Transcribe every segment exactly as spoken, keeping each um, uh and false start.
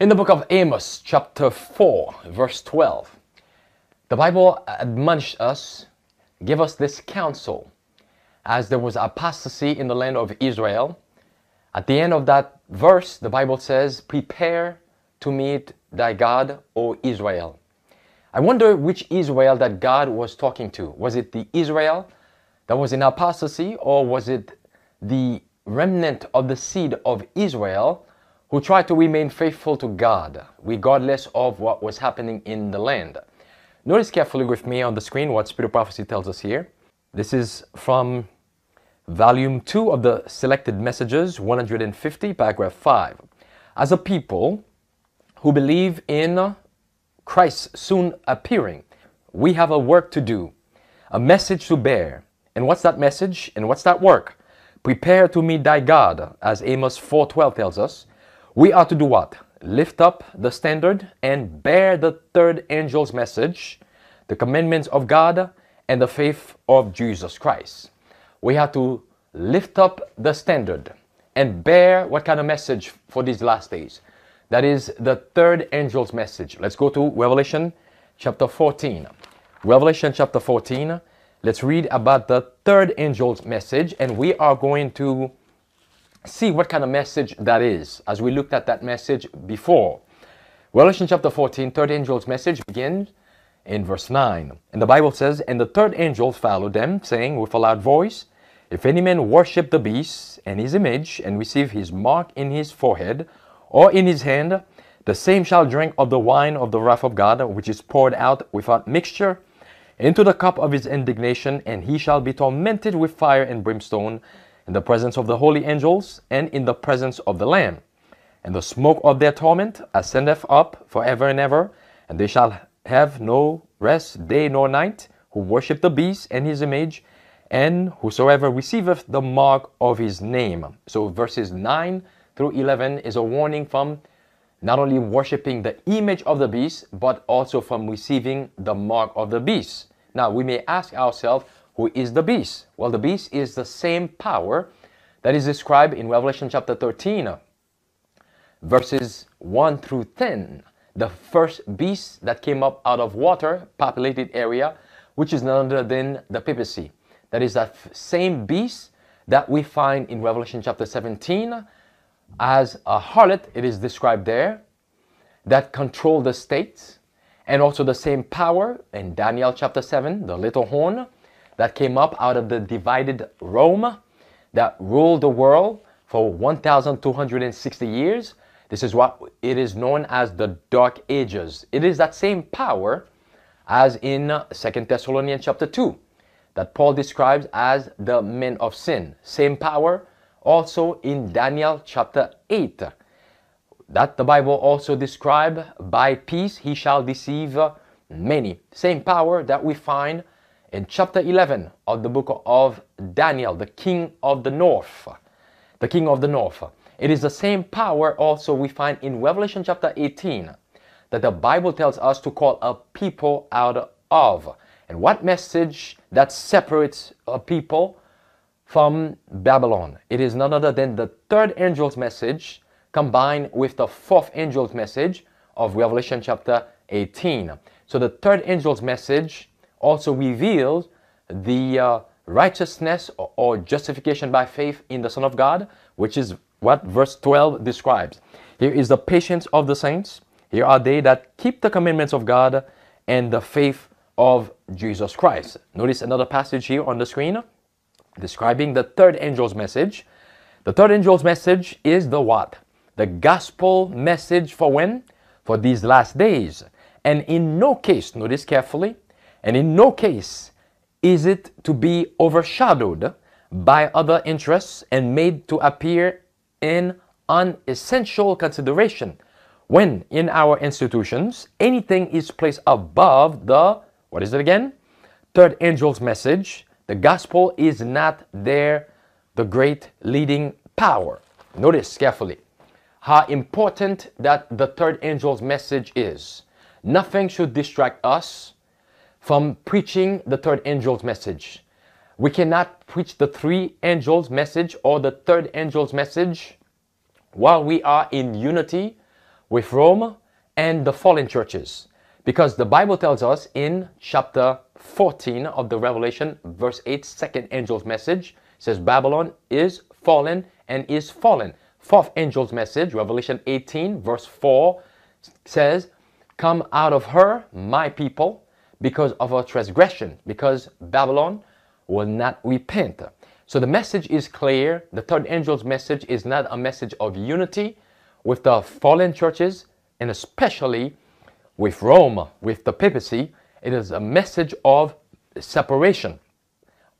In the book of Amos, chapter four, verse twelve, the Bible admonished us, gave us this counsel, as there was apostasy in the land of Israel. At the end of that verse, the Bible says, "Prepare to meet thy God, O Israel." I wonder which Israel that God was talking to. Was it the Israel that was in apostasy, or was it the remnant of the seed of Israel who tried to remain faithful to God, regardless of what was happening in the land? Notice carefully with me on the screen what Spirit of Prophecy tells us here. This is from Volume two of the Selected Messages, one hundred fifty, Paragraph five. As a people who believe in Christ's soon appearing, we have a work to do, a message to bear. And what's that message? And what's that work? Prepare to meet thy God, as Amos four twelve tells us. We are to do what? Lift up the standard and bear the third angel's message, the commandments of God and the faith of Jesus Christ. We have to lift up the standard and bear what kind of message for these last days? That is the third angel's message. Let's go to Revelation chapter fourteen. Revelation chapter fourteen. Let's read about the third angel's message, and we are going to see what kind of message that is, as we looked at that message before. Revelation chapter fourteen, third angel's message, begins in verse nine. And the Bible says, "And the third angel followed them, saying with a loud voice, If any man worship the beast and his image, and receive his mark in his forehead or in his hand, the same shall drink of the wine of the wrath of God, which is poured out without mixture into the cup of his indignation, and he shall be tormented with fire and brimstone, in the presence of the holy angels, and in the presence of the Lamb. And the smoke of their torment ascendeth up forever and ever, and they shall have no rest day nor night, who worship the beast and his image, and whosoever receiveth the mark of his name." So verses nine through eleven is a warning from not only worshiping the image of the beast, but also from receiving the mark of the beast. Now we may ask ourselves, who is the beast? Well, the beast is the same power that is described in Revelation chapter thirteen, verses one through ten. The first beast that came up out of water, populated area, which is none other than the papacy. That is that same beast that we find in Revelation chapter seventeen as a harlot, it is described there, that controlled the states, and also the same power in Daniel chapter seven, the little horn, that came up out of the divided Rome that ruled the world for one thousand two hundred sixty years. This is what it is known as the Dark Ages. It is that same power as in Second Thessalonians chapter two that Paul describes as the men of sin. Same power also in Daniel chapter eight that the Bible also described, by peace he shall deceive many. Same power that we find in chapter eleven of the book of Daniel, the king of the north, the king of the north. It is the same power also we find in Revelation chapter eighteen that the Bible tells us to call a people out of. And what message that separates a people from Babylon? It is none other than the third angel's message combined with the fourth angel's message of Revelation chapter eighteen. So the third angel's message also reveals the uh, righteousness or, or justification by faith in the Son of God, which is what verse twelve describes. Here is the patience of the saints. Here are they that keep the commandments of God and the faith of Jesus Christ. Notice another passage here on the screen describing the third angel's message. The third angel's message is the what? The gospel message for when? For these last days. And in no case, notice carefully, and in no case is it to be overshadowed by other interests and made to appear in unessential consideration when in our institutions anything is placed above the, what is it again? Third angel's message. The gospel is not there, the great leading power. Notice carefully how important that the third angel's message is. Nothing should distract us from preaching the third angel's message. We cannot preach the three angels' message or the third angel's message while we are in unity with Rome and the fallen churches, because the Bible tells us in chapter fourteen of the Revelation, verse eight, second angel's message, says Babylon is fallen and is fallen. Fourth angel's message, Revelation eighteen, verse four, says, come out of her, my people, because of her transgression, because Babylon will not repent. So the message is clear. The third angel's message is not a message of unity with the fallen churches, and especially with Rome, with the papacy. It is a message of separation.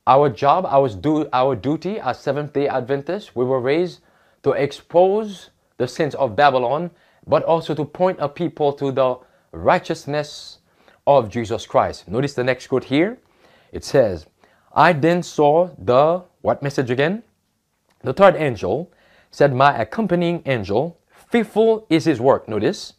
Our job, our, du our duty as Seventh-day Adventists, we were raised to expose the sins of Babylon, but also to point a people to the righteousness of Jesus Christ. Notice the next quote here. It says, I then saw the, what message again? The third angel, said my accompanying angel, fearful is his work, notice,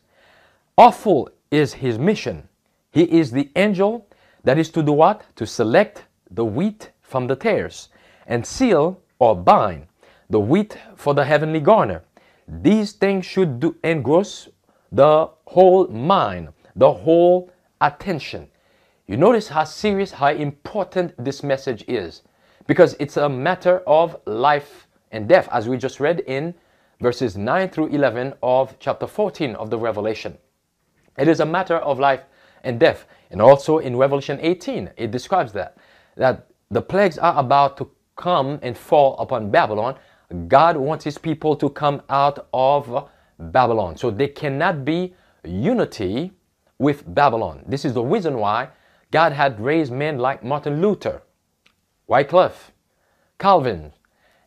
awful is his mission. He is the angel that is to do what? To select the wheat from the tares, and seal or bind the wheat for the heavenly garner. These things should do engross the whole mind, the whole attention. You notice how serious, how important this message is, because it's a matter of life and death, as we just read in verses nine through eleven of chapter fourteen of the Revelation. It is a matter of life and death. And also in Revelation eighteen, it describes that, that the plagues are about to come and fall upon Babylon. God wants his people to come out of Babylon. So there cannot be unity with Babylon. This is the reason why God had raised men like Martin Luther, Wycliffe, Calvin,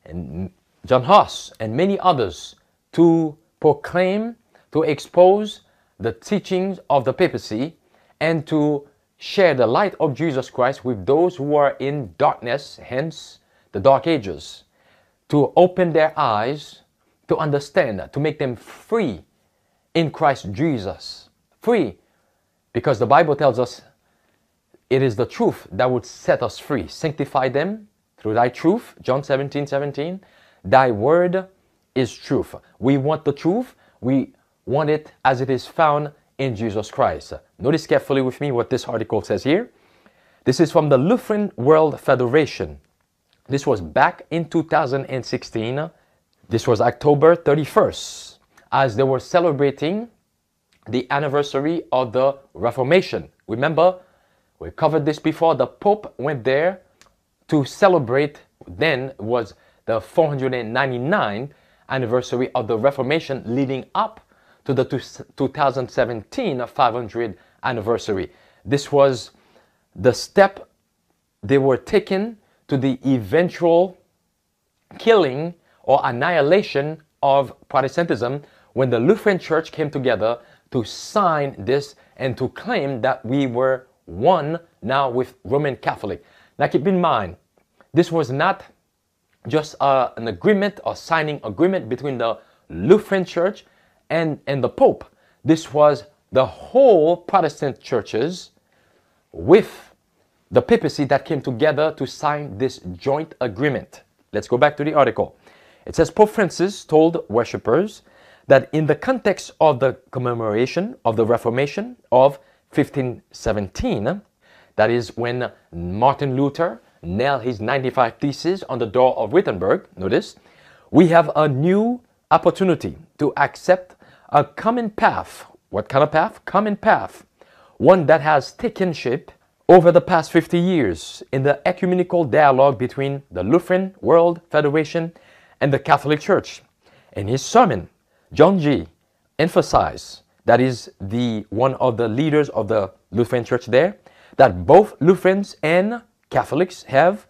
and John Huss, and many others to proclaim, to expose the teachings of the papacy, and to share the light of Jesus Christ with those who are in darkness, hence the Dark Ages, to open their eyes, to understand, to make them free in Christ Jesus. Free, because the Bible tells us it is the truth that would set us free. Sanctify them through thy truth, John seventeen seventeen. Thy word is truth. We want the truth. We want it as it is found in Jesus Christ. Notice carefully with me what this article says here. This is from the Lutheran World Federation. This was back in two thousand sixteen. This was October thirty-first, as they were celebrating the anniversary of the Reformation. Remember, we covered this before. The Pope went there to celebrate, then was the four hundred ninety-ninth anniversary of the Reformation, leading up to the two thousand seventeen five hundredth anniversary. This was the step they were taking to the eventual killing or annihilation of Protestantism, when the Lutheran Church came together to sign this and to claim that we were one now with Roman Catholic. Now keep in mind, this was not just uh, an agreement or signing agreement between the Lutheran Church and, and the Pope. This was the whole Protestant churches with the papacy that came together to sign this joint agreement. Let's go back to the article. It says, Pope Francis told worshippers that in the context of the commemoration of the Reformation of fifteen seventeen, that is when Martin Luther nailed his ninety-five theses on the door of Wittenberg, notice, we have a new opportunity to accept a common path. What kind of path? Common path. One that has taken shape over the past fifty years in the ecumenical dialogue between the Lutheran World Federation and the Catholic Church. In his sermon, John G. emphasized, that is the one of the leaders of the Lutheran Church there, that both Lutherans and Catholics have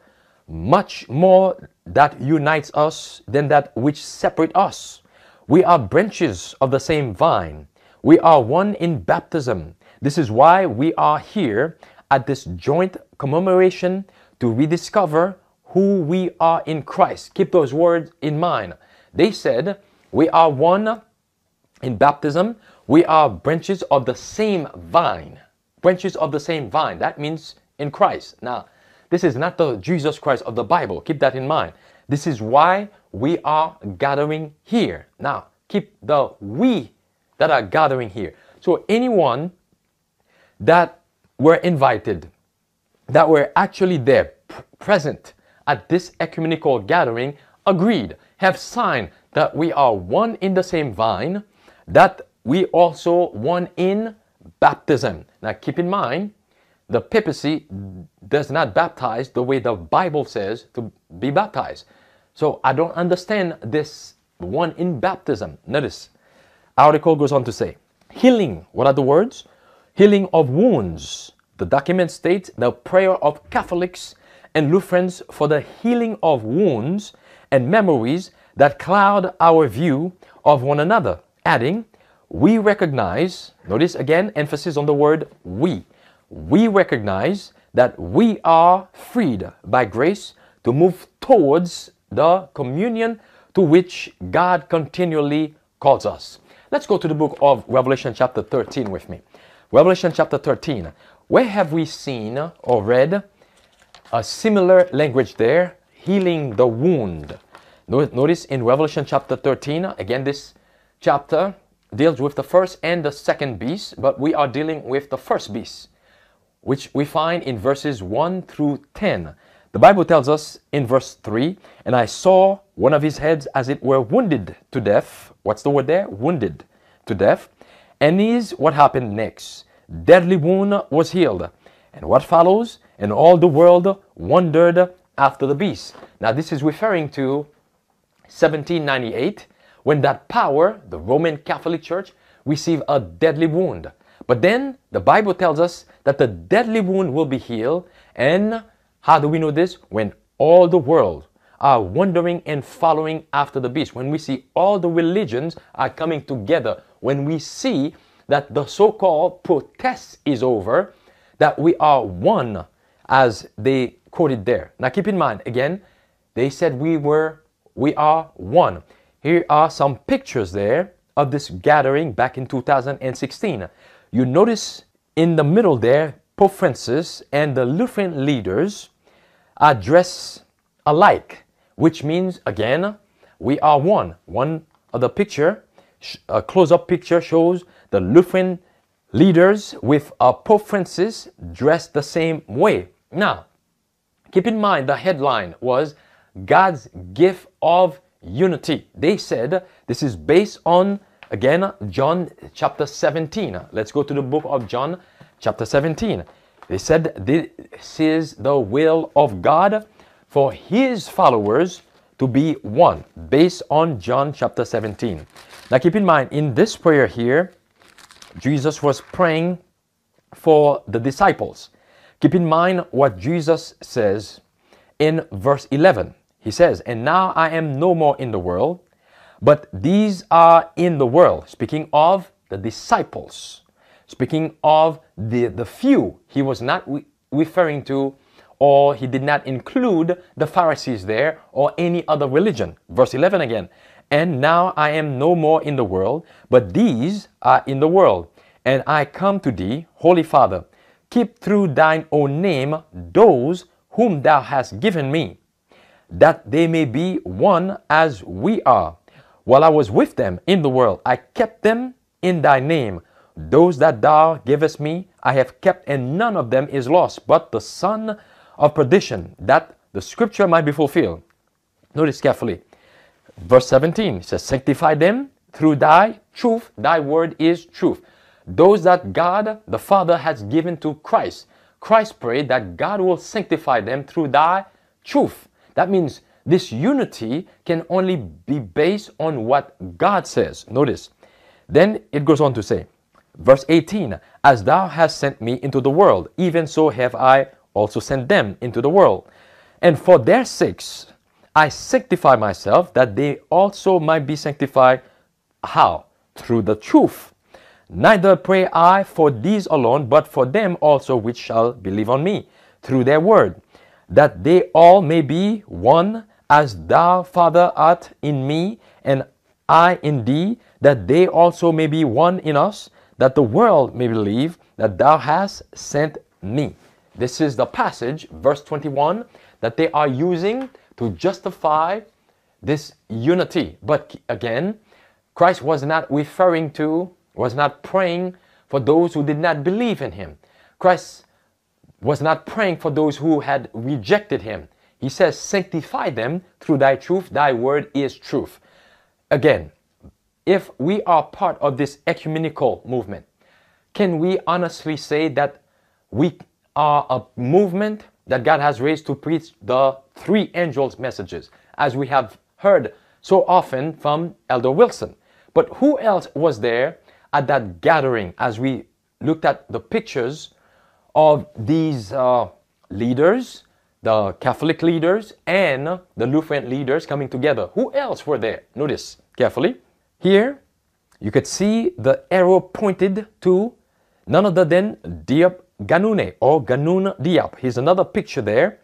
much more that unites us than that which separates us. We are branches of the same vine. We are one in baptism. This is why we are here at this joint commemoration, to rediscover who we are in Christ. Keep those words in mind. They said, we are one in baptism. We are branches of the same vine. Branches of the same vine. That means in Christ. Now, this is not the Jesus Christ of the Bible. Keep that in mind. This is why we are gathering here. Now, keep the we that are gathering here. So anyone that were invited, that were actually there, present at this ecumenical gathering, agreed, have signed that we are one in the same vine, that we also one in baptism. Now keep in mind, the papacy does not baptize the way the Bible says to be baptized. So I don't understand this one in baptism. Notice, article goes on to say, healing, what are the words? Healing of wounds. The document states the prayer of Catholics and Lutherans for the healing of wounds and memories that cloud our view of one another, adding, we recognize, notice again, emphasis on the word we, we recognize that we are freed by grace to move towards the communion to which God continually calls us. Let's go to the book of Revelation chapter thirteen with me. Revelation chapter thirteen. Where have we seen or read a similar language there? Healing the wound. Notice in Revelation chapter thirteen, again this chapter deals with the first and the second beast, but we are dealing with the first beast, which we find in verses one through ten. The Bible tells us in verse three, and I saw one of his heads as it were wounded to death. What's the word there? Wounded to death. And is what happened next. Deadly wound was healed. And what follows? And all the world wondered after the beast. Now this is referring to seventeen ninety-eight, when that power, the Roman Catholic Church, received a deadly wound. But then the Bible tells us that the deadly wound will be healed. And how do we know this? When all the world are wondering and following after the beast. When we see all the religions are coming together. When we see that the so-called protest is over. That we are one, as they quoted there. Now keep in mind, again, they said we were, we are one. Here are some pictures there of this gathering back in two thousand sixteen. You notice in the middle there, Pope Francis and the Lutheran leaders are dressed alike, which means, again, we are one. One of the picture, a close-up picture shows the Lutheran leaders with uh, Pope Francis dressed the same way. Now, keep in mind the headline was God's gift of unity. They said this is based on, again, John chapter seventeen. Let's go to the book of John chapter seventeen. They said this is the will of God for his followers to be one, based on John chapter seventeen. Now keep in mind, in this prayer here, Jesus was praying for the disciples. Keep in mind what Jesus says in verse eleven. He says, and now I am no more in the world, but these are in the world. Speaking of the disciples, speaking of the, the few, he was not re- referring to, or he did not include the Pharisees there or any other religion. Verse eleven again. And now I am no more in the world, but these are in the world. And I come to thee, Holy Father, keep through thine own name those whom thou hast given me, that they may be one as we are. While I was with them in the world, I kept them in thy name. Those that thou givest me, I have kept, and none of them is lost, but the son of perdition, that the scripture might be fulfilled. Notice carefully. Verse seventeen says, sanctify them through thy truth. Thy word is truth. Those that God the Father has given to Christ. Christ prayed that God will sanctify them through thy truth. That means this unity can only be based on what God says. Notice. Then it goes on to say, verse eighteen, as thou hast sent me into the world, even so have I also sent them into the world. And for their sakes I sanctify myself, that they also might be sanctified. How? Through the truth. Neither pray I for these alone, but for them also which shall believe on me, through their word, that they all may be one, as thou, Father, art in me, and I in thee, that they also may be one in us, that the world may believe that thou hast sent me. This is the passage, verse twenty-one, that they are using to justify this unity. But again, Christ was not referring to was not praying for those who did not believe in him. Christ was not praying for those who had rejected him. He says, sanctify them through thy truth, thy word is truth. Again, if we are part of this ecumenical movement, can we honestly say that we are a movement that God has raised to preach the three angels' messages, as we have heard so often from Elder Wilson? But who else was there at that gathering, as we looked at the pictures of these uh, leaders, the Catholic leaders and the Lutheran leaders coming together? Who else were there? Notice carefully. Here you could see the arrow pointed to none other than Diop Ganoune, or Ganoune Diop. Here's another picture there.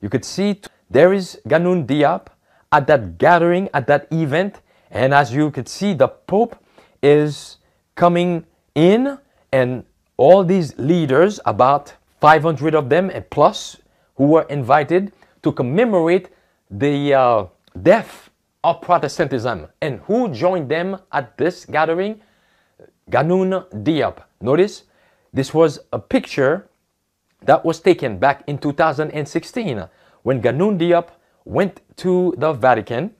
You could see there is Ganoune Diop at that gathering, at that event. And as you could see, the Pope is coming in, and all these leaders, about five hundred of them and plus, who were invited to commemorate the uh, death of Protestantism. And who joined them at this gathering? Ganoune Diop. Notice, this was a picture that was taken back in two thousand sixteen when Ganoune Diop went to the Vatican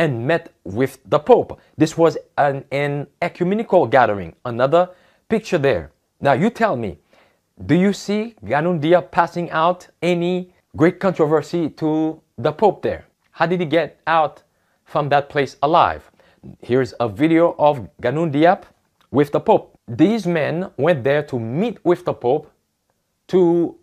and met with the Pope. This was an, an ecumenical gathering. Another picture there. Now you tell me, do you see Ganoune Diop passing out any great controversy to the Pope there? How did he get out from that place alive? Here's a video of Ganoune Diop with the Pope. These men went there to meet with the Pope to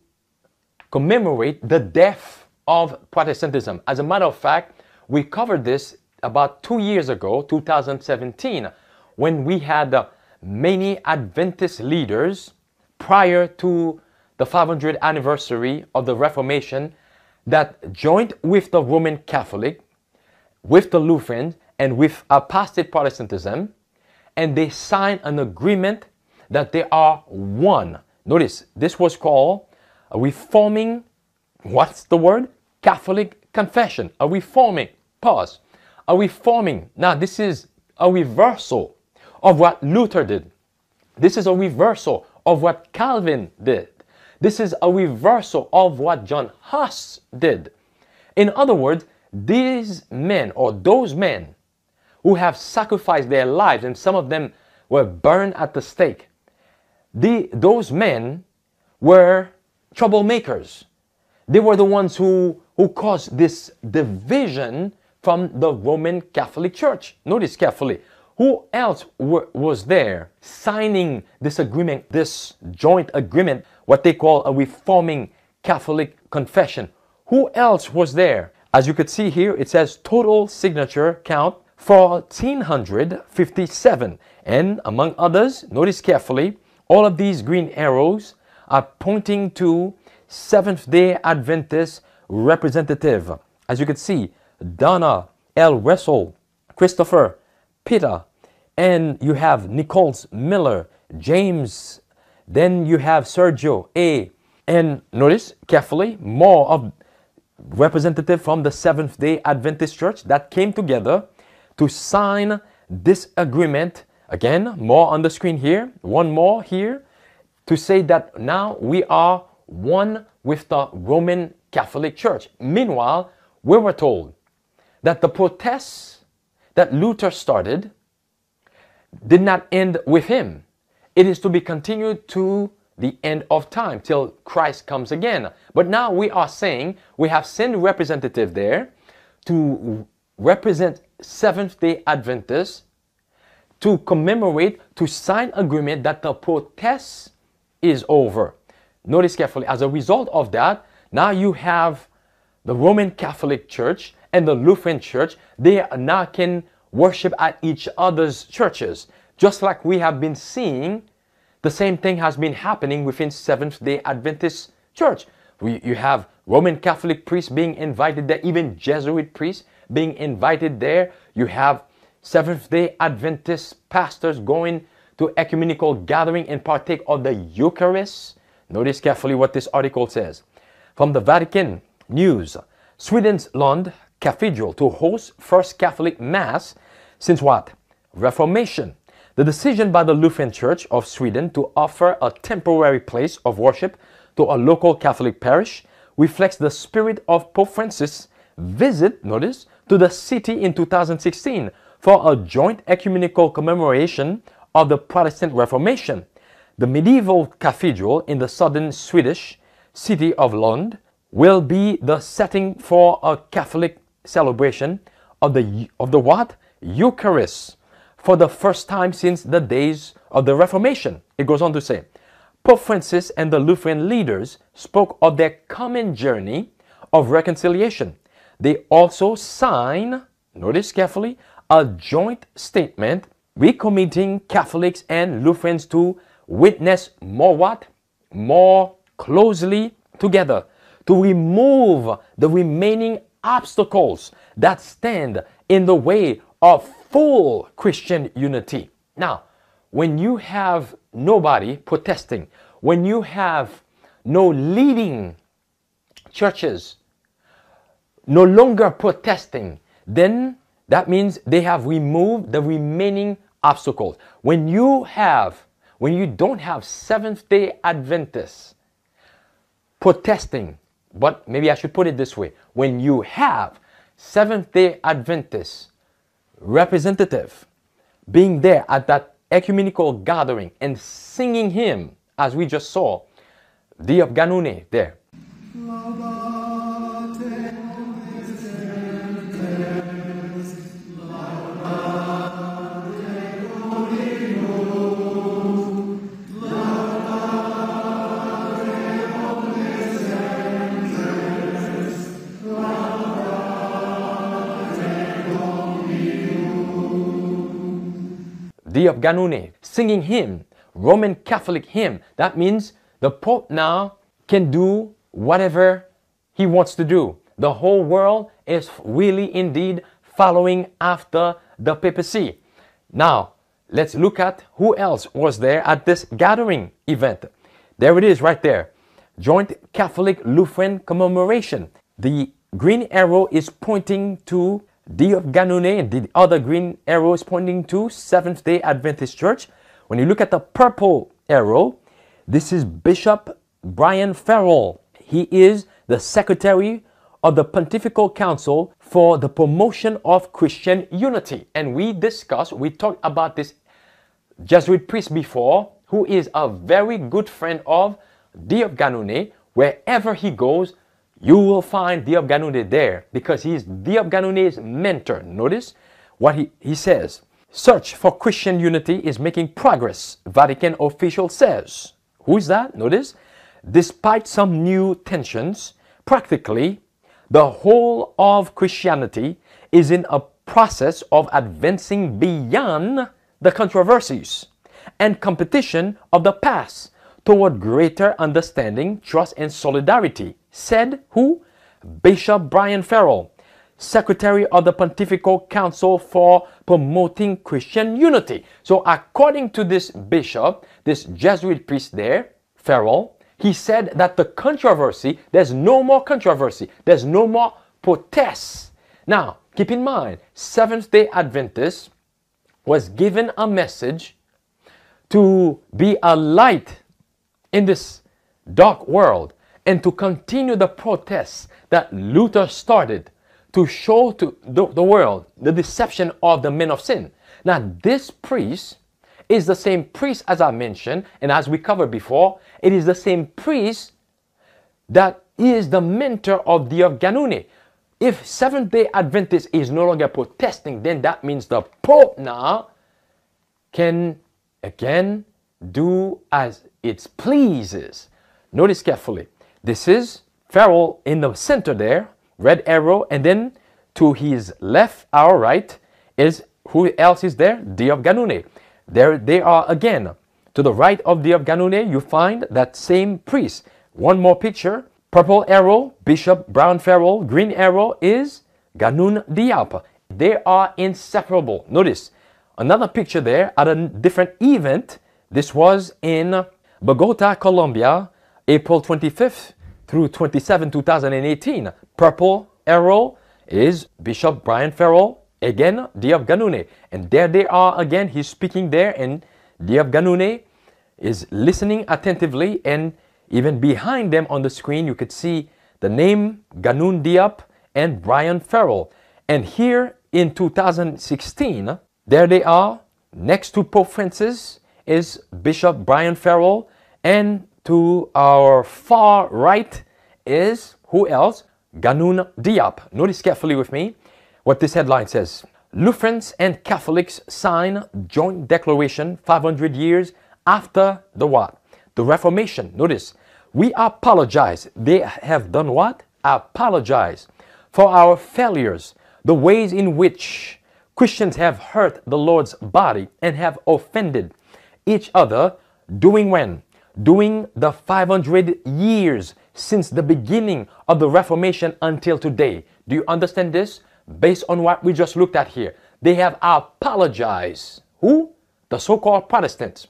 commemorate the death of Protestantism. As a matter of fact, we covered this about two years ago, two thousand seventeen, when we had uh, many Adventist leaders prior to the five hundredth anniversary of the Reformation that joined with the Roman Catholic, with the Lutherans, and with apostate Protestantism, and they signed an agreement that they are one. Notice, this was called a reforming, what's the word? Catholic confession. A reforming, pause, a reforming. Now this is a reversal of what Luther did. This is a reversal of what Calvin did. This is a reversal of what John Huss did. In other words, these men, or those men who have sacrificed their lives, and some of them were burned at the stake, the, those men were troublemakers. They were the ones who, who caused this division from the Roman Catholic Church. Notice carefully. Who else were, was there signing this agreement, this joint agreement, what they call a reforming Catholic confession? Who else was there? As you could see here, it says total signature count one thousand four hundred fifty-seven. And among others, notice carefully, all of these green arrows are pointing to Seventh Day Adventist representative. As you could see, Donna L. Wessel, Christopher Peter, and you have Nichols Miller, James, then you have Sergio A. And notice carefully, more of representative from the Seventh Day Adventist Church that came together to sign this agreement. Again, more on the screen here, one more here, to say that now we are one with the Roman Catholic Church. Meanwhile, we were told that the protests that Luther started did not end with him. It is to be continued to the end of time, till Christ comes again. But now we are saying we have sent representative there to represent Seventh-day Adventists, to commemorate, to sign agreement that the protest is over. Notice carefully, as a result of that, now you have the Roman Catholic Church and the Lutheran Church. They now can worship at each other's churches. Just like we have been seeing, the same thing has been happening within Seventh-day Adventist Church. We, you have Roman Catholic priests being invited there, even Jesuit priests being invited there. You have Seventh-day Adventist pastors going to ecumenical gathering and partake of the Eucharist. Notice carefully what this article says. From the Vatican News, Sweden's Lund Cathedral to host first Catholic Mass since what? Reformation. The decision by the Lutheran Church of Sweden to offer a temporary place of worship to a local Catholic parish reflects the spirit of Pope Francis' visit, notice, to the city in two thousand sixteen for a joint ecumenical commemoration of the Protestant Reformation. The medieval cathedral in the southern Swedish city of Lund will be the setting for a Catholic celebration of the, of the what? Eucharist, for the first time since the days of the Reformation. It goes on to say, Pope Francis and the Lutheran leaders spoke of their common journey of reconciliation. They also sign, notice carefully, a joint statement recommitting Catholics and Lutherans to witness more what? More closely together, to remove the remaining obstacles that stand in the way of full Christian unity. Now, when you have nobody protesting, when you have no leading churches no longer protesting, then that means they have removed the remaining obstacles. When you have, when you don't have Seventh Day Adventists protesting, but maybe I should put it this way, when you have Seventh Day Adventists representative being there at that ecumenical gathering and singing hymn, as we just saw, the of Ganoune there. Of Ganoune, singing hymn, Roman Catholic hymn. That means the Pope now can do whatever he wants to do. The whole world is really indeed following after the papacy. Now, let's look at who else was there at this gathering event. There it is right there. Joint Catholic Lutheran commemoration. The green arrow is pointing to D of Ganoune, and the other green arrow is pointing to Seventh-day Adventist Church. When you look at the purple arrow, this is Bishop Brian Farrell. He is the secretary of the Pontifical Council for the Promotion of Christian Unity. And we discussed, we talked about this Jesuit priest before, who is a very good friend of D of Ganoune. Wherever he goes, you will find Diop Ganoune there, because he is Diop Ganoune's mentor. Notice what he, he says. Search for Christian unity is making progress, Vatican official says. Who is that? Notice. Despite some new tensions, practically the whole of Christianity is in a process of advancing beyond the controversies and competition of the past toward greater understanding, trust, and solidarity, said who? Bishop Brian Farrell, Secretary of the Pontifical Council for Promoting Christian Unity. So according to this bishop, this Jesuit priest there, Farrell, he said that the controversy, there's no more controversy, there's no more protests. Now, keep in mind, Seventh-day Adventist was given a message to be a light in this dark world, and to continue the protests that Luther started to show to the, the world the deception of the men of sin. Now, this priest is the same priest, as I mentioned, and as we covered before, it is the same priest that is the mentor of the of Ganoune. If Seventh-day Adventist is no longer protesting, then that means the Pope now can again do as it pleases. Notice carefully. This is Farrell in the center there, red arrow, and then to his left, our right, is who else is there? D of Ganoune. There they are again. To the right of D of Ganoune, you find that same priest. One more picture, purple arrow, Bishop Brown Farrell, green arrow is Ganoune Diop. They are inseparable. Notice another picture there at a different event. This was in Bogota, Colombia, April twenty-fifth through twenty-seventh, two thousand eighteen. Purple arrow is Bishop Brian Farrell, again, Diop Ganoune. And there they are again, he's speaking there, and Diop Ganoune is listening attentively, and even behind them on the screen you could see the name Ganoune Diop and Brian Farrell. And here in two thousand sixteen, there they are, next to Pope Francis is Bishop Brian Farrell, and to our far right is, who else? Ganoune Diop. Notice carefully with me what this headline says. Lutherans and Catholics sign joint declaration five hundred years after the what? The Reformation. Notice, we apologize. They have done what? Apologize for our failures, the ways in which Christians have hurt the Lord's body and have offended each other, doing when? Doing the five hundred years since the beginning of the Reformation until today. Do you understand this? Based on what we just looked at here. They have apologized. Who? The so-called Protestants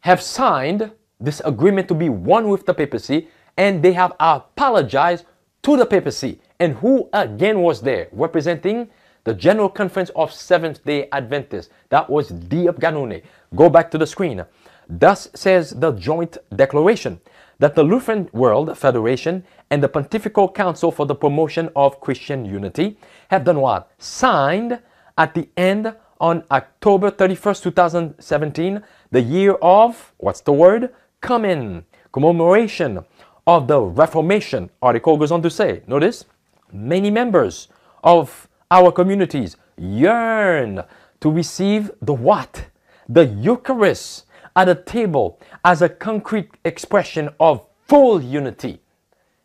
have signed this agreement to be one with the papacy, and they have apologized to the papacy. And who again was there representing the General Conference of Seventh Day Adventists? That was Diop Ganoune. Go back to the screen. Thus says the joint declaration, that the Lutheran World Federation and the Pontifical Council for the Promotion of Christian Unity have done what? Signed at the end on October thirty-first, two thousand seventeen, the year of, what's the word? Common commemoration of the Reformation. Article goes on to say, notice, many members of our communities yearn to receive the what? The Eucharist at a table as a concrete expression of full unity.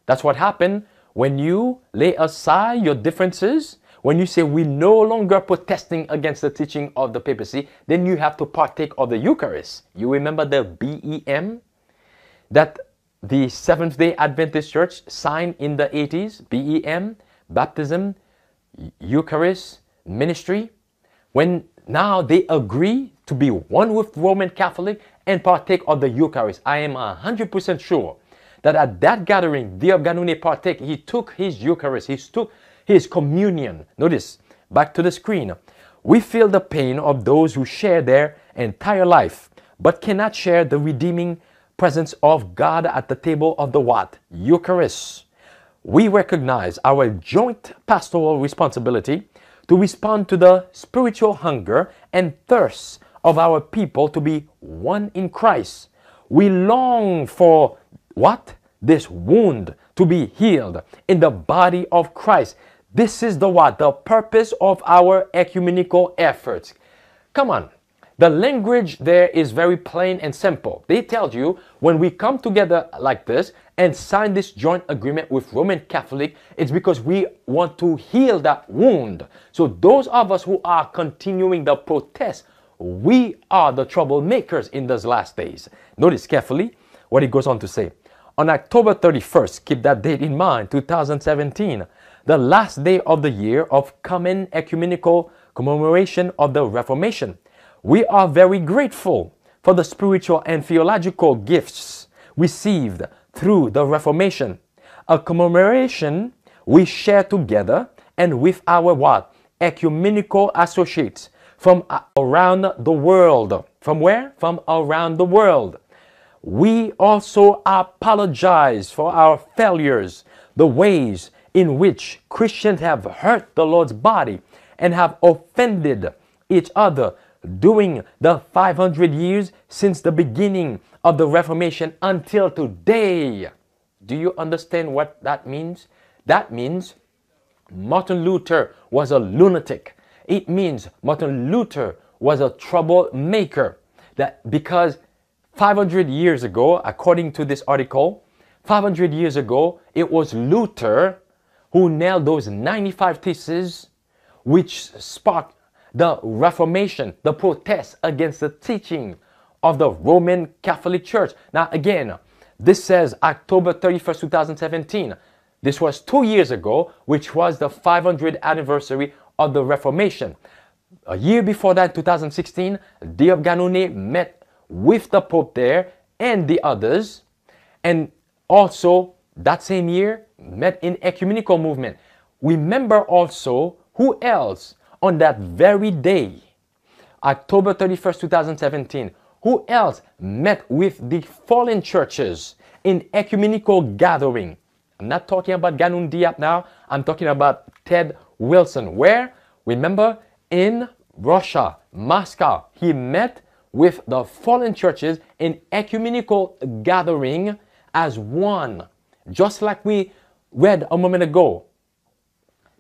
That's what happened when you lay aside your differences, when you say we're no longer protesting against the teaching of the papacy, then you have to partake of the Eucharist. You remember the B E M that the Seventh-day Adventist Church signed in the eighties? B E M, Baptism, Eucharist, Ministry. When now they agree to be one with Roman Catholic and partake of the Eucharist. I am one hundred percent sure that at that gathering, Diop Ganoune partake, he took his Eucharist, he took his communion. Notice, back to the screen. We feel the pain of those who share their entire life, but cannot share the redeeming presence of God at the table of the what? Eucharist. We recognize our joint pastoral responsibility to respond to the spiritual hunger and thirst of our people to be one in Christ. We long for what? This wound to be healed in the body of Christ. This is the what? The purpose of our ecumenical efforts. Come on. The language there is very plain and simple. They tell you when we come together like this and sign this joint agreement with Roman Catholic, it's because we want to heal that wound. So those of us who are continuing the protest, we are the troublemakers in those last days. Notice carefully what it goes on to say. On October thirty-first, keep that date in mind, two thousand seventeen, the last day of the year of common ecumenical commemoration of the Reformation, we are very grateful for the spiritual and theological gifts received through the Reformation, a commemoration we share together and with our what? Ecumenical associates from around the world. From where? From around the world. We also apologize for our failures, the ways in which Christians have hurt the Lord's body and have offended each other during the five hundred years since the beginning of the Reformation until today. Do you understand what that means? That means Martin Luther was a lunatic. It means Martin Luther was a troublemaker. That because five hundred years ago, according to this article, five hundred years ago, it was Luther who nailed those ninety-five theses which sparked the Reformation, the protest against the teaching of the Roman Catholic Church. Now again, this says October thirty-first, two thousand seventeen. This was two years ago, which was the five hundredth anniversary of the Reformation. A year before that, two thousand sixteen, Diop Ganoune met with the Pope there and the others, and also that same year met in ecumenical movement. Remember also Who else on that very day, October thirty-first, two thousand seventeen, who else met with the fallen churches in ecumenical gathering? I'm not talking about Ganoune Diop now. I'm talking about Ted Wilson. Where? Remember, in Russia, Moscow, he met with the fallen churches in ecumenical gathering as one. Just like we read a moment ago,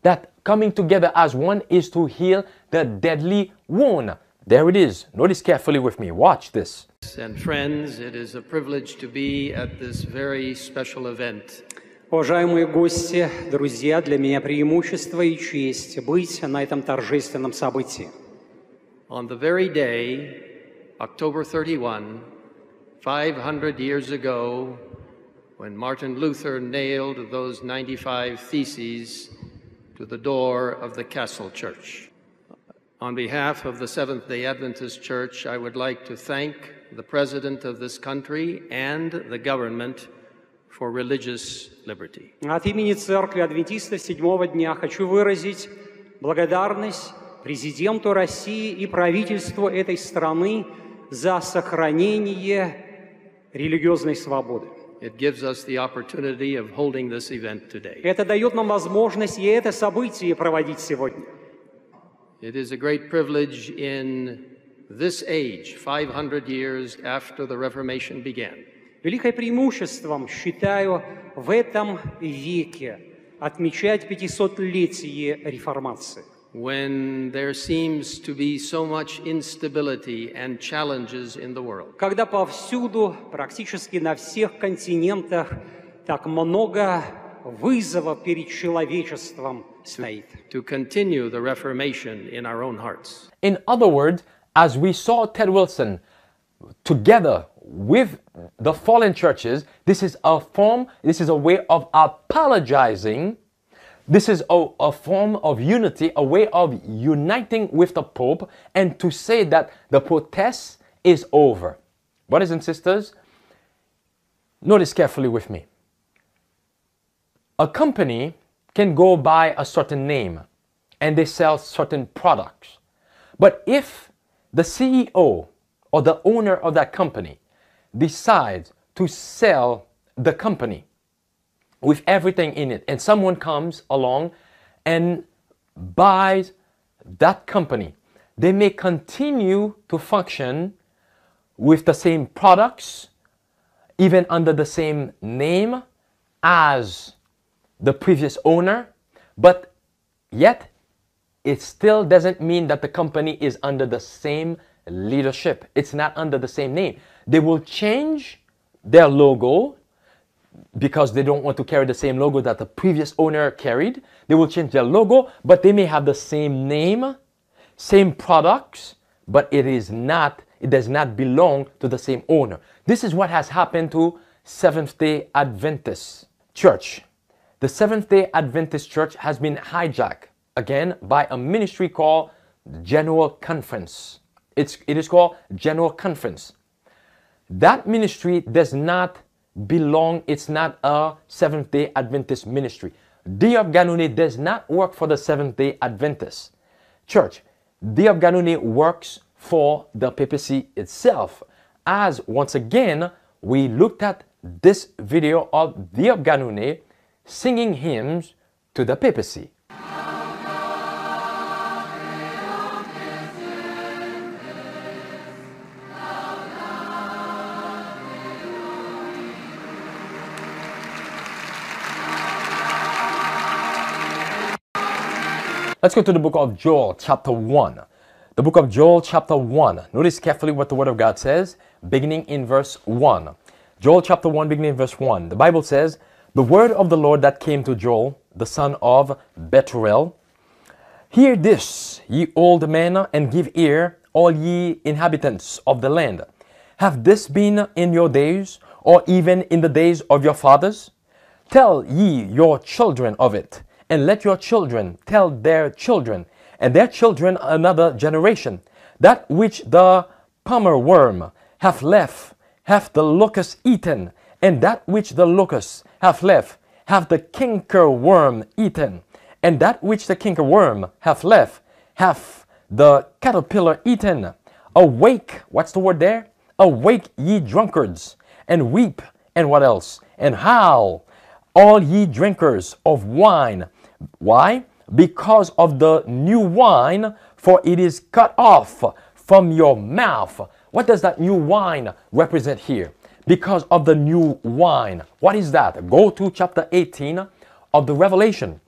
that coming together as one is to heal the deadly wound. There it is. Notice carefully with me. Watch this. And friends, it is a privilege to be at this very special event. Уважаемые гости, друзья, для меня преимущество и честь быть на этом торжественном событии. On the very day, October thirty-first, five hundred years ago, when Martin Luther nailed those ninety-five theses to the door of the Castle Church. On behalf of the Seventh Day Adventist Church, I would like to thank the President of this country and the government for religious liberty. От имени Церкви Адвентистов седьмого дня хочу выразить благодарность президенту России и правительству этой страны за сохранение религиозной свободы. It gives us the opportunity of holding this event today. Это дает нам возможность и это событие проводить сегодня. It is a great privilege in this age, five hundred years after the Reformation began. Великое преимуществом считаю в этом веке отмечать пятисотлетие реформации. When there seems to be so much instability and challenges in the world. Когда повсюду, практически на всех континентах, так много вызовов перед человечеством стоит. To continue the Reformation in our own hearts. In other words, as we saw Ted Wilson together with the fallen churches, this is a form, this is a way of apologizing. This is a, a form of unity, a way of uniting with the Pope and to say that the protest is over. Brothers and sisters, notice carefully with me. A company can go by a certain name and they sell certain products. But if the C E O or the owner of that company decides to sell the company with everything in it, and someone comes along and buys that company, they may continue to function with the same products, even under the same name as the previous owner, but yet it still doesn't mean that the company is under the same leadership. It's not under the same name. They will change their logo, because they don't want to carry the same logo that the previous owner carried. They will change their logo, but they may have the same name, same products, but it is not, it does not belong to the same owner. This is what has happened to Seventh-day Adventist Church. The Seventh-day Adventist Church has been hijacked, again, by a ministry called General Conference. It's, it is called General Conference. That ministry does not belong, it's not a Seventh-day Adventist ministry. Diop Ganoune does not work for the Seventh-day Adventist Church. Diop Ganoune works for the papacy itself. As once again, we looked at this video of Diop Ganoune singing hymns to the papacy. Let's go to the book of Joel, chapter one. The book of Joel, chapter one. Notice carefully what the Word of God says, beginning in verse one. Joel, chapter one, beginning in verse one. The Bible says, "The word of the Lord that came to Joel, the son of Bethuel. Hear this, ye old men, and give ear, all ye inhabitants of the land. Have this been in your days, or even in the days of your fathers? Tell ye your children of it. And let your children tell their children, and their children another generation. That which the palmer worm hath left, hath the locust eaten, and that which the locust hath left, hath the canker worm eaten. and that which the cankerworm hath left hath the caterpillar eaten. Awake, what's the word there? Awake, ye drunkards, and weep, and what else? And howl, all ye drinkers of wine. Why? Because of the new wine, for it is cut off from your mouth. What does that new wine represent here? Because of the new wine. What is that? Go to chapter eighteen of the Revelation.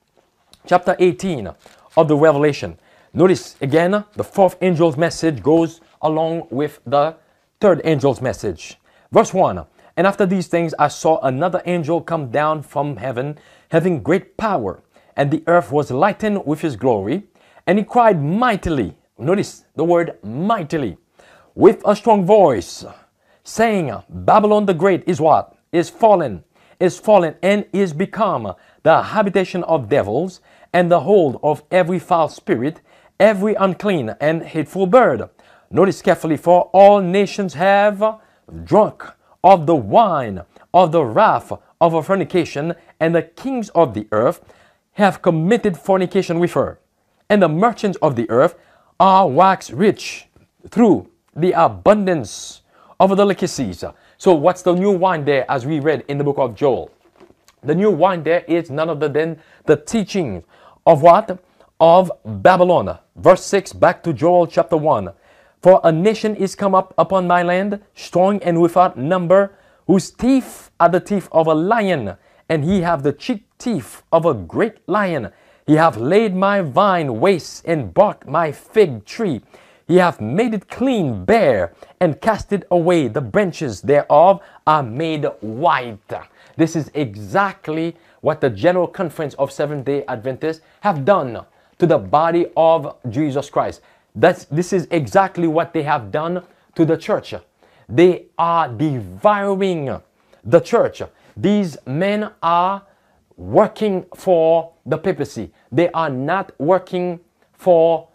Chapter eighteen of the Revelation. Notice again, the fourth angel's message goes along with the third angel's message. Verse one, and after these things I saw another angel come down from heaven, having great power, and the earth was lightened with his glory, and he cried mightily, notice the word mightily, with a strong voice, saying, Babylon the Great is what? Is fallen, is fallen, and is become the habitation of devils, and the hold of every foul spirit, every unclean and hateful bird. Notice carefully, for all nations have drunk of the wine of the wrath of her fornication, and the kings of the earth have committed fornication with her, and the merchants of the earth are waxed rich through the abundance of the delicacies. So what's the new wine there, as we read in the book of Joel? The new wine there is none other than the teaching of what? Of Babylon. Verse six, back to Joel chapter one. For a nation is come up upon my land, strong and without number, whose teeth are the teeth of a lion, and he have the cheek teeth of a great lion. He hath laid my vine waste, and barked my fig tree. He hath made it clean, bare, and cast it away. The branches thereof are made white. This is exactly what the General Conference of Seventh Day Adventists have done to the body of Jesus Christ. That's, this is exactly what they have done to the church. They are devouring the church. These men are working for the papacy. They are not working for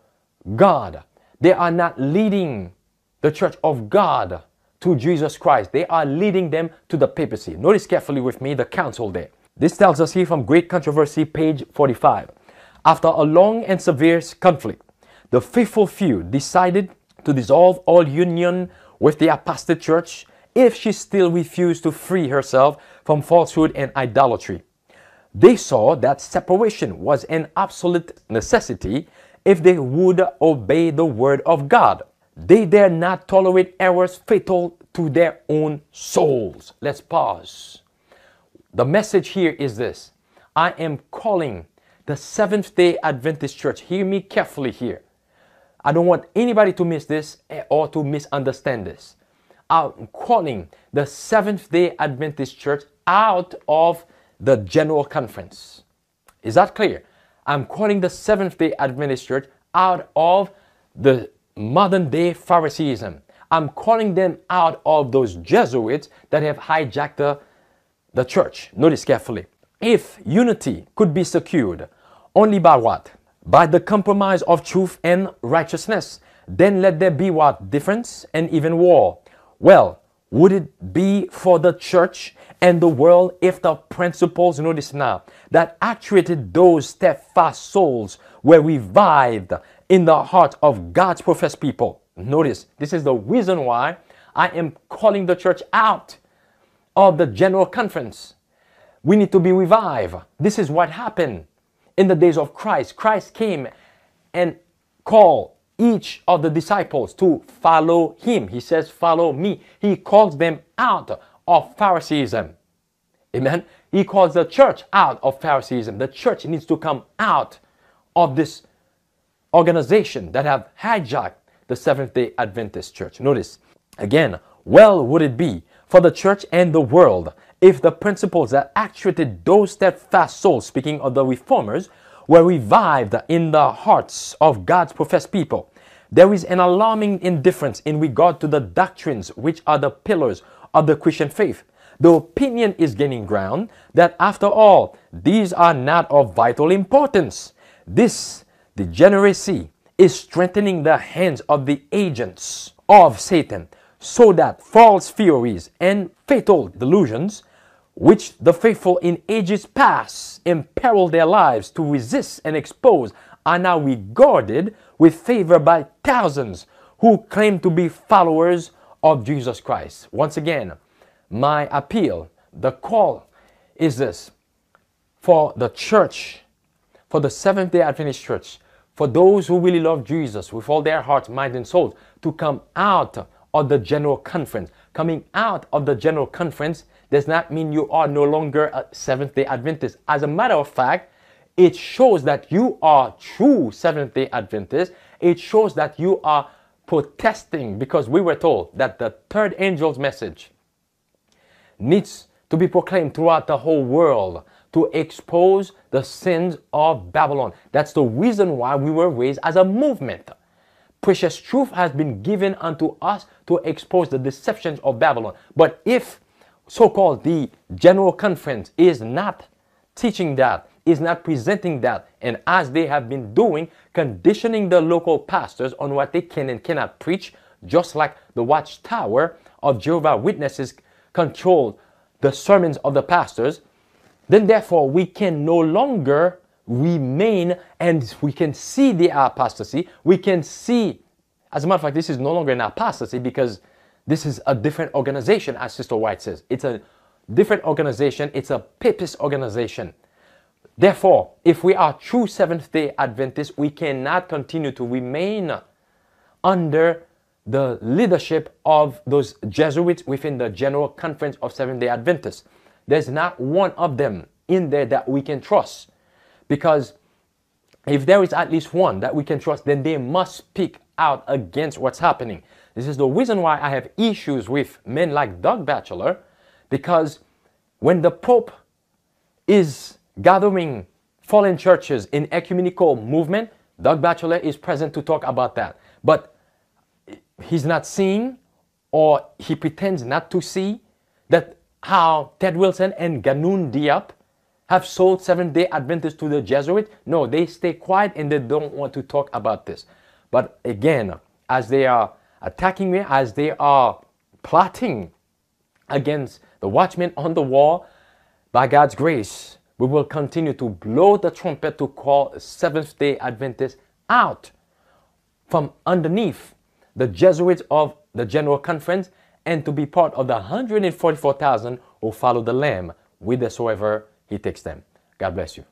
God. They are not leading the church of God to Jesus Christ. They are leading them to the papacy. Notice carefully with me the council there. This tells us here from Great Controversy, page forty-five. After a long and severe conflict, the faithful few decided to dissolve all union with the apostate church if she still refused to free herself from falsehood and idolatry. They saw that separation was an absolute necessity if they would obey the word of God. They dare not tolerate errors fatal to their own souls. Let's pause. The message here is this. I am calling the Seventh-day Adventist Church. Hear me carefully here. I don't want anybody to miss this or to misunderstand this. I'm calling the Seventh-day Adventist Church out of the General Conference. Is that clear? I'm calling the Seventh-day Adventist Church out of the modern-day Phariseeism. I'm calling them out of those Jesuits that have hijacked the, the church. Notice carefully. If unity could be secured only by what? By the compromise of truth and righteousness, then let there be what? Difference and even war. Well, would it be for the church and the world if the principles, notice now, that actuated those steadfast souls were revived in the heart of God's professed people? Notice, this is the reason why I am calling the church out of the General Conference. We need to be revived. This is what happened in the days of Christ. Christ came and called each of the disciples to follow him. He says, follow me. He calls them out of Phariseeism. Amen. He calls the church out of Phariseeism. The church needs to come out of this organization that have hijacked the Seventh-day Adventist Church. Notice, again, well would it be for the church and the world if the principles that actuated those steadfast souls, speaking of the reformers, were revived in the hearts of God's professed people. There is an alarming indifference in regard to the doctrines which are the pillars of the Christian faith. The opinion is gaining ground that, after all, these are not of vital importance. This degeneracy is strengthening the hands of the agents of Satan, so that false theories and fatal delusions which the faithful in ages past imperiled their lives to resist and expose, are now regarded with favor by thousands who claim to be followers of Jesus Christ. Once again, my appeal, the call is this: for the church, for the Seventh-day Adventist church, for those who really love Jesus with all their hearts, minds, and souls, to come out of the General Conference. Coming out of the General Conference does not mean you are no longer a Seventh-day Adventist. As a matter of fact, it shows that you are true Seventh-day Adventists. It shows that you are protesting, because we were told that the third angel's message needs to be proclaimed throughout the whole world to expose the sins of Babylon. That's the reason why we were raised as a movement. Precious truth has been given unto us to expose the deceptions of Babylon. But if so-called the General Conference is not teaching that, is not presenting that, and as they have been doing, conditioning the local pastors on what they can and cannot preach, just like the Watchtower of Jehovah Witnesses controlled the sermons of the pastors, then therefore we can no longer remain, and we can see the apostasy. We can see, as a matter of fact, this is no longer an apostasy, because this is a different organization, as Sister White says. It's a different organization. It's a papist organization. Therefore, if we are true Seventh-day Adventists, we cannot continue to remain under the leadership of those Jesuits within the General Conference of Seventh-day Adventists. There's not one of them in there that we can trust, because if there is at least one that we can trust, then they must speak out against what's happening. This is the reason why I have issues with men like Doug Batchelor, because when the Pope is gathering fallen churches in ecumenical movement, Doug Batchelor is present to talk about that. But he's not seeing, or he pretends not to see, that how Ted Wilson and Ganoune Diop have sold Seventh-day Adventists to the Jesuits. No, they stay quiet and they don't want to talk about this. But again, as they are attacking me, as they are plotting against the watchman on the wall, by God's grace, we will continue to blow the trumpet to call Seventh-day Adventists out from underneath the Jesuits of the General Conference, and to be part of the one hundred forty-four thousand who follow the Lamb whithersoever he takes them. God bless you.